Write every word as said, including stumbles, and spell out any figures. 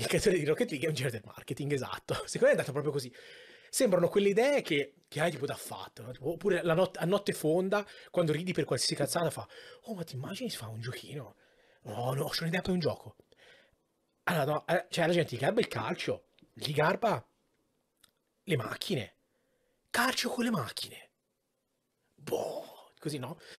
il creatore di Rocket League è un genere del marketing, esatto. Secondo me è andata proprio così. Sembrano quelle idee che, che hai tipo da fatto, no? Tipo, oppure la not- a notte fonda, quando ridi per qualsiasi cazzata, fa oh, ma ti immagini si fa un giochino? No, no, c'ho un'idea per un gioco. Allora, no, cioè la gente gli garba il calcio, gli garba le macchine. Calcio con le macchine. Boh, così no?